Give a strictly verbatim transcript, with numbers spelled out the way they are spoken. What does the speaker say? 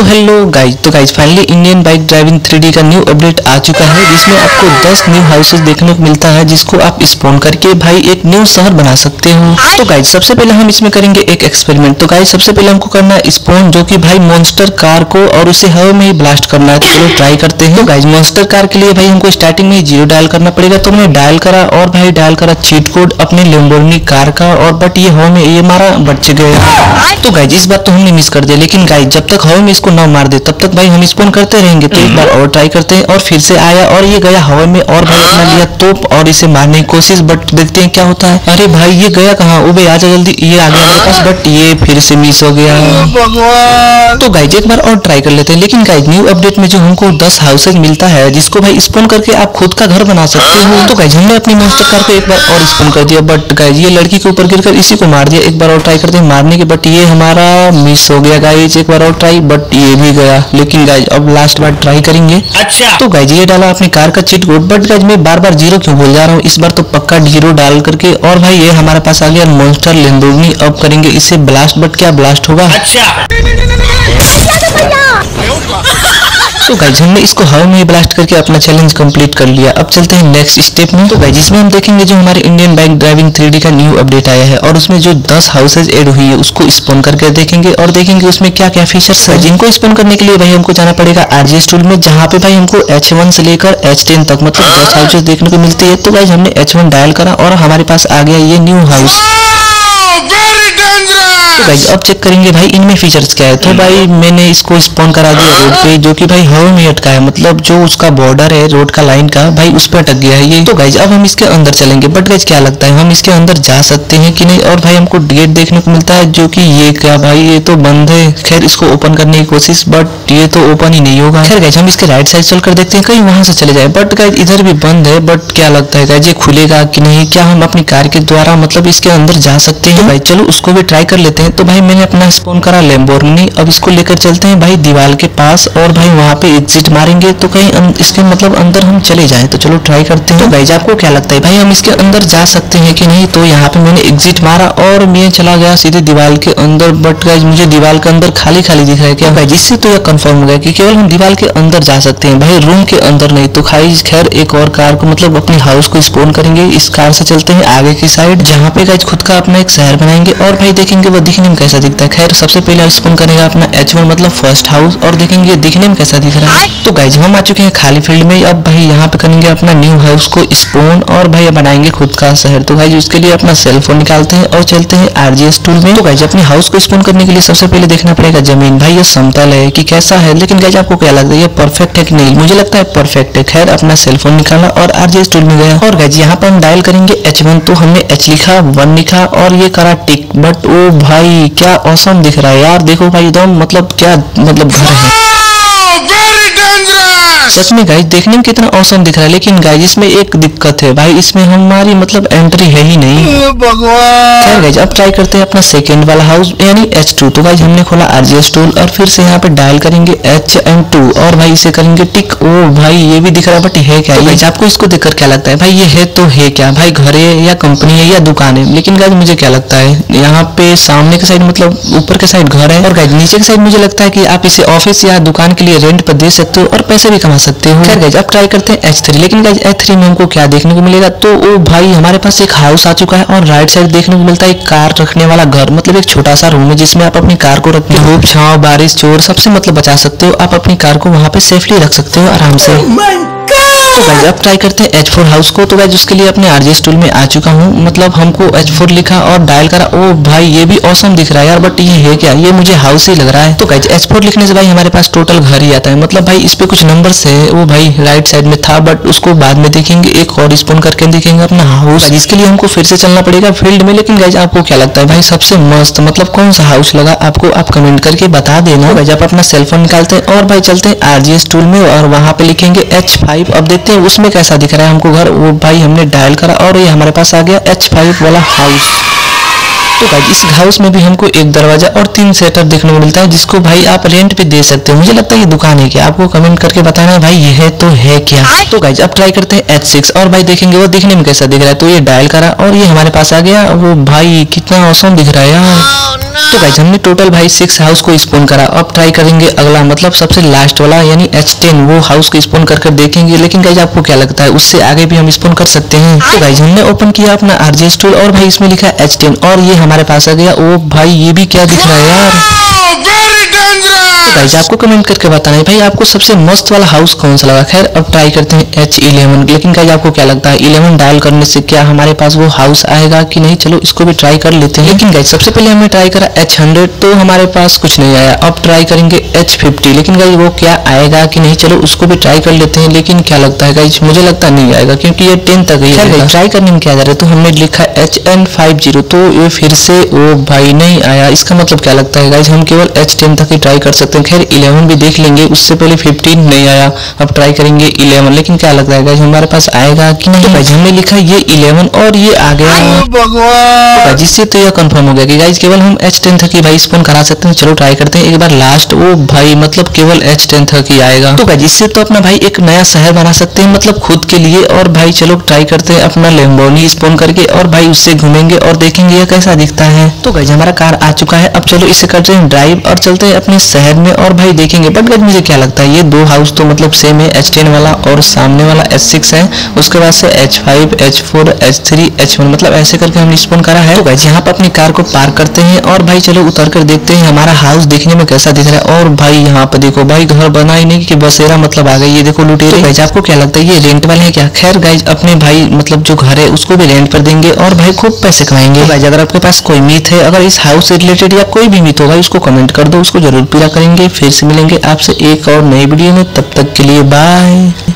तो hello guys, तो guys finally Indian bike driving three D का न्यू अपडेट आ चुका है, जिसमें आपको दस न्यू हाउसेस देखने को मिलता है, जिसको आप स्पॉन करके भाई एक न्यू शहर बना सकते हो। तो गाइज सबसे पहले हम इसमें करेंगे एक एक्सपेरिमेंट। तो गाइज सबसे पहले हमको करना है स्पॉन, जो कि भाई मॉन्स्टर कार को, और उसे हवा में ही ब्लास्ट करना है। तो चलो ट्राई करते हैं। तो गाइज मॉन्स्टर कार के लिए भाई हमको स्टार्टिंग में जीरो डायल करना पड़ेगा। तो हमने डायल करा और भाई डायल करा चीट कोड अपने लैम्बोर्गिनी कार का, और बट ये हवा में ये मारा, बच गया। तो गाइज इस बात तो हमने मिस कर दिया, लेकिन गाइज जब तक हवा में इसको ना मार दे तब तक भाई हम स्पॉन करते रहेंगे। तो एक बार और ट्राई करते हैं, और फिर से आया और ये गया हवा में, और भाई अपना लिया तोप और इसे मारने की कोशिश, बट देखते हैं क्या होता है। अरे भाई ये गया कहाँ, ओ भाई आजा जल्दी, ये आ गया मेरे पास, बट ये फिर से मिस हो गया। तो गाइज एक बार और ट्राई कर लेते हैं। लेकिन गाइज न्यू अपडेट में जो हमको दस हाउसेज मिलता है, जिसको भाई स्पॉन करके आप खुद का घर बना सकते हो। तो गाइज हमने अपनी मॉन्स्टर कार को एक बार और स्पॉन कर दिया, बट गाइज ये लड़की के ऊपर गिरकर इसी को मार दिया। एक बार और ट्राई करते हैं मारने के, बट ये हमारा मिस हो गया। गाइज एक बार और ट्राई, बट ये भी गया। लेकिन गाइज अब लास्ट बार ट्राई करेंगे। अच्छा तो गाइज ये डाला अपने कार का चीट कोड, बट गाइज मैं बार बार जीरो क्यों बोल जा रहा हूँ, इस बार तो पक्का जीरो डाल करके। और भाई ये हमारे पास आ गया मॉन्स्टर लैम्बोर्गिनी। अब करेंगे इसे ब्लास्ट, बट क्या ब्लास्ट होगा। अच्छा तो गाइज हमने इसको हवा में ब्लास्ट करके अपना चैलेंज कंप्लीट कर लिया। अब चलते हैं नेक्स्ट स्टेप में। तो गाइज इसमें हम देखेंगे जो हमारे Indian bike driving three D का न्यू अपडेट आया है, और उसमें जो दस हाउसेज ऐड हुई है उसको स्पॉन करके देखेंगे, और देखेंगे उसमें क्या क्या फीचर्स है। जिनको स्पॉन करने के लिए भाई हमको जाना पड़ेगा आरजेएस टूल में, जहाँ पे भाई हमको एच वन से लेकर एच टेन तक मतलब दस हाउसेज देखने को मिलती है। तो गाइज हमने एच वन डायल करा और हमारे पास आ गया ये न्यू हाउस। तो गाइज अब चेक करेंगे भाई इनमें फीचर्स क्या है। तो भाई मैंने इसको स्पॉन करा दिया रोड पे, जो कि भाई हवा में अटका है, मतलब जो उसका बॉर्डर है रोड का लाइन का, भाई उस पे अटक गया है ये। तो गाइज अब हम इसके अंदर चलेंगे, बट गाइज क्या लगता है हम इसके अंदर जा सकते हैं कि नहीं। और भाई हमको गेट देखने को मिलता है, जो कि ये क्या भाई ये तो बंद है। खैर इसको ओपन करने की कोशिश, बट ये तो ओपन ही नहीं होगा। खैर गाइज हम इसके राइट साइड चल कर देखते हैं, कहीं वहां से चले जाए, बट गाइज इधर भी बंद है। बट क्या लगता है गाइज ये खुलेगा कि नहीं, क्या हम अपनी कार के द्वारा मतलब इसके अंदर जा सकते हैं। भाई चलो उसको भी ट्राई कर लेते हैं। तो भाई मैंने अपना स्पॉन करा लैम्बोर्गिनी। अब इसको लेकर चलते हैं भाई दीवार के पास, और भाई वहाँ पे एग्जिट मारेंगे तो कहीं इसके मतलब अंदर हम चले जाएं। तो चलो ट्राई करते हैं। तो गाइज आपको क्या लगता है भाई हम इसके अंदर जा सकते हैं कि नहीं। तो यहाँ पे मैंने एग्जिट मारा और मैं चला गया सीधे दीवार के अंदर, बट गाइज मुझे दीवार के अंदर खाली खाली दिख रहा है क्या गाइज। इससे तो यह कंफर्म हो गया कि केवल हम दीवार के अंदर जा सकते हैं भाई, रूम के अंदर नहीं। तो गाइज खैर एक और कार को मतलब अपने हाउस को स्पॉन करेंगे। इस कार से चलते हैं आगे की साइड, जहाँ पे गाइज खुद का अपना एक शहर बनाएंगे, और भाई देखेंगे वो दिखने में कैसा दिखता है। खैर सबसे पहले स्पॉन करेगा अपना एच वन मतलब फर्स्ट हाउस, और देखेंगे दिखने में कैसा दिख रहा है। तो गाइज हम आ चुके हैं खाली फील्ड में। अब भाई यहाँ पे करेंगे अपना न्यू हाउस को स्पॉन, और भाई बनाएंगे खुद का शहर। तो गाइज उसके लिए अपना सेल फोन निकालते हैं और चलते हैं आरजीएस टूल में। तो गाइज अपने हाउस को स्पॉन करने के लिए सबसे पहले देखना पड़ेगा जमीन, भाई ये समतल है कि कैसा है। लेकिन गाइज आपको क्या लगता है ये परफेक्ट है कि नहीं। मुझे लगता है परफेक्ट है। खैर अपना सेल फोन निकाला और आरजीएस टूल में गया, और गाइज यहाँ पे हम डायल करेंगे एच वन। तो हमने एच लिखा, वन लिखा और ये करा टिक, बट ओ भाई क्या औसम दिख रहा है यार। देखो भाई एकदम मतलब क्या मतलब घर है सच में गाइज, देखने में कितना औसम दिख रहा है। लेकिन गाइज इसमें एक दिक्कत है भाई, इसमें हमारी मतलब एंट्री है ही नहीं। खैर गाइज अब ट्राई करते हैं अपना सेकंड वाला हाउस यानी एच टू। तो गाइज हमने खोला आरजीएस टूल और फिर से यहाँ पे डायल करेंगे एच एंड टू और भाई इसे करेंगे टिक। ओ भाई ये भी दिख रहा है बट है क्या। तो गाइज आपको इसको देखकर क्या लगता है भाई ये है तो है क्या भाई, घर है या कंपनी है या दुकान है। लेकिन गाइज मुझे क्या लगता है यहाँ पे सामने के साइड मतलब ऊपर के साइड घर है, और गाइज नीचे के साइड मुझे लगता है की आप इसे ऑफिस या दुकान के लिए रेंट पर दे सकते हो और पैसे भी कमा सकते हो। खैर गाइज अब ट्राई करते हैं एच थ्री। लेकिन गाइज एच थ्री में हमको क्या देखने को मिलेगा। तो ओ भाई हमारे पास एक हाउस आ चुका है, और राइट साइड देखने को मिलता है एक कार रखने वाला घर, मतलब एक छोटा सा रूम है जिसमें आप अपनी कार को रखते हो। छांव बारिश चोर सबसे मतलब बचा सकते हो, आप अपनी कार को वहाँ पे सेफली रख सकते हो आराम से। तो गाइज अब ट्राई करते हैं एच फोर हाउस को। तो गाइज उसके लिए अपने आरजीएस टूल में आ चुका हूँ, मतलब हमको एच फोर लिखा और डायल करा। ओ भाई ये भी औसम दिख रहा है यार, बट ये है क्या, ये मुझे हाउस ही लग रहा है। तो गाइज एच फोर लिखने से भाई हमारे पास टोटल घर ही आता है, मतलब भाई इस पे कुछ नंबर्स है। वो भाई राइट साइड में था, बट उसको बाद में देखेंगे, एक और स्पॉन करके देखेंगे अपना हाउस। जिसके लिए हमको फिर से चलना पड़ेगा फील्ड में। लेकिन गाइज आपको क्या लगता है भाई सबसे मस्त मतलब कौन सा हाउस लगा आपको, आप कमेंट करके बता देना। गाइज आप अपना सेल फोन निकालते हैं और भाई चलते हैं आरजीएस टूल में, और वहाँ पे लिखेंगे एच फाइव। अब देखते हैं उसमें कैसा दिख रहा है हमको घर। वो भाई हमने डायल करा और ये हमारे पास आ गया एच फाइव वाला हाउस। तो गाइज इस हाउस में भी हमको एक दरवाजा और तीन सेटअप देखने को मिलता है, जिसको भाई आप रेंट पे दे सकते हो। मुझे लगता है ये दुकान है क्या, आपको कमेंट करके बताना है भाई ये है तो है क्या। तो गाइज अब ट्राई करते हैं एच सिक्स और भाई देखेंगे वो दिखने में कैसा दिख रहा है। तो ये डायल करा और ये हमारे पास आ गया। वो भाई कितना औसम दिख रहा है यार। तो गाइस हमने टोटल भाई सिक्स हाउस को स्पॉन करा। अब ट्राई करेंगे अगला मतलब सबसे लास्ट वाला यानी एच टेन, वो हाउस को स्पॉन करके देखेंगे। लेकिन गाइस आपको क्या लगता है उससे आगे भी हम स्पॉन कर सकते हैं? तो गाइस हमने ओपन किया अपना आरजेएस टूल और भाई इसमें लिखा एच टेन और ये हमारे पास आ गया। ओ भाई ये भी क्या दिख रहा है यार। गाइस आपको कमेंट करके बताना है भाई आपको सबसे मस्त वाला हाउस कौन सा लगा। खैर अब ट्राई करते हैं एच इलेवन। लेकिन गाइस आपको क्या लगता है इलेवन डायल करने से क्या हमारे पास वो हाउस आएगा कि नहीं? चलो इसको भी ट्राई कर लेते हैं। लेकिन गाइस सबसे पहले हमने ट्राई करा एच हंड्रेड तो हमारे पास कुछ नहीं आया। अब ट्राई करेंगे एच फिफ्टी, लेकिन गाइस वो क्या आएगा कि नहीं चलो उसको भी ट्राई कर लेते हैं। लेकिन क्या लगता है गाइस मुझे लगता नहीं आएगा क्योंकि ये टेन तक ही है। ट्राई करने में क्या जा रहा है तो हमने लिखा एच एन फिफ्टी तो ये फिर से वो भाई नहीं आया। इसका मतलब क्या लगता है गाइस हम केवल एच टेन तक ही ट्राई कर सकते हैं। खैर इलेवन भी देख लेंगे, उससे पहले फिफ्टीन नहीं आया। अब ट्राई करेंगे इलेवन, लेकिन क्या लगता है गाइस हमारे पास आएगा कि नहीं? तो गाइस हमने लिखा ये इलेवन और ये आ गया, जिससे तो यह कंफर्म हो गया कि गाइस केवल हम एच टेन तक ही भाई स्पॉन करा सकते हैं। चलो ट्राई करते हैं एक बार लास्ट, वो भाई मतलब केवल एच टेन तक ही आएगा। तो गाइस इससे तो अपना भाई एक नया शहर बना सकते हैं मतलब खुद के लिए। और भाई चलो ट्राई करते हैं अपना लैम्बोर्गिनी स्पॉन करके और भाई उससे घूमेंगे और देखेंगे यह कैसा दिखता है। तो गाइस हमारा कार आ चुका है। अब चलो इसे करते हैं ड्राइव और चलते हैं अपने शहर में और भाई देखेंगे। बट गाइस मुझे क्या लगता है ये दो हाउस तो मतलब सेम है, एच टेन वाला और सामने वाला एच सिक्स है, उसके बाद से H five, H four, H three, H one मतलब ऐसे करके हमने स्पॉन करा है। तो गाइस यहाँ पर अपनी कार को पार्क करते हैं और भाई चलो उतर कर देखते हैं हमारा हाउस देखने में कैसा दिख रहा है। और भाई यहाँ पर देखो भाई घर बना ही नहीं कि बसेरा मतलब आ गई, ये देखो लुटेरे। गाइस आपको क्या लगता है ये रेंट वाले है क्या? खैर गाइस अपने भाई मतलब जो घर है उसको भी रेंट पर देंगे और भाई खूब पैसे कमाएंगे। गाइस अगर आपके पास कोई मिथ है, अगर इस हाउस से रिलेटेड या कोई भी मिथ होगा उसको कमेंट कर दो, उसको जरूर पूरा करेंगे। फिर से मिलेंगे आपसे एक और नई वीडियो में, तब तक के लिए बाय।